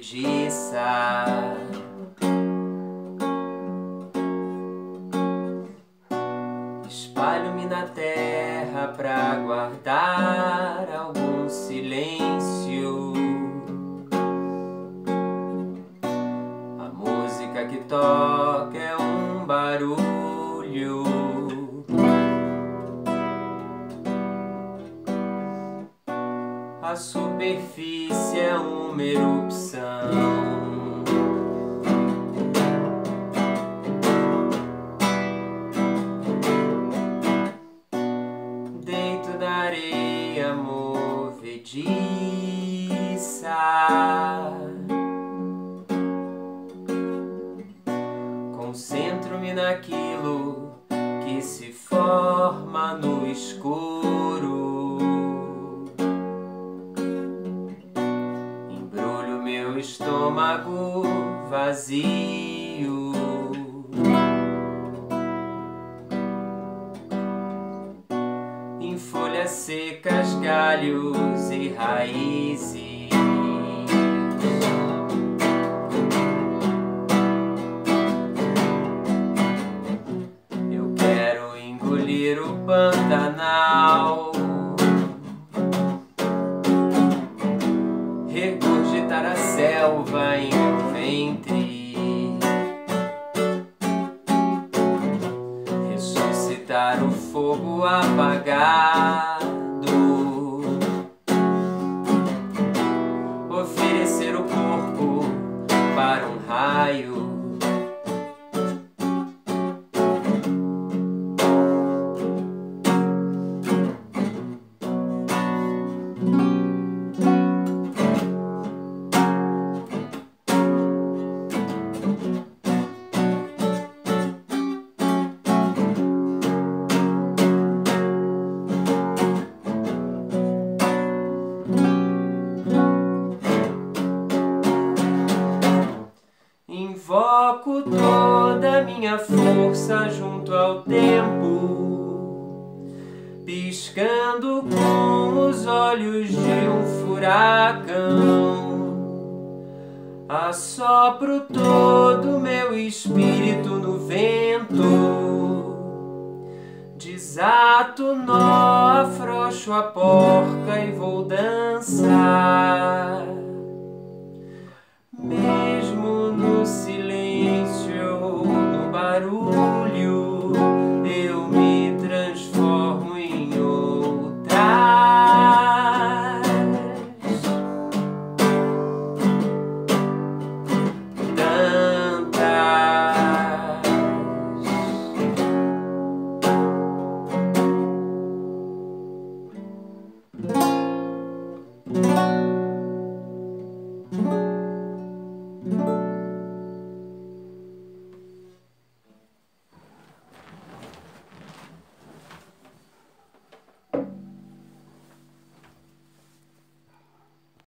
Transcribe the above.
Injustiça. Espalho-me na terra pra guardar algum silêncio. A música que toca é um barulho. A superfície é uma erupção. Deito na areia movediça. Concentro-me naquilo que se forma no escuro. Estômago vazio. Em folhas secas, galhos e raízes. Eu quero engolir o Pantanal, regurgitar a selva em um ventre, ressuscitar o fogo apagado, oferecer o corpo para um raio. Invoco toda a minha força junto ao tempo, piscando com os olhos de um furacão. Assopro todo meu espírito no vento, desato nó, afrouxo a porca e vou dançar.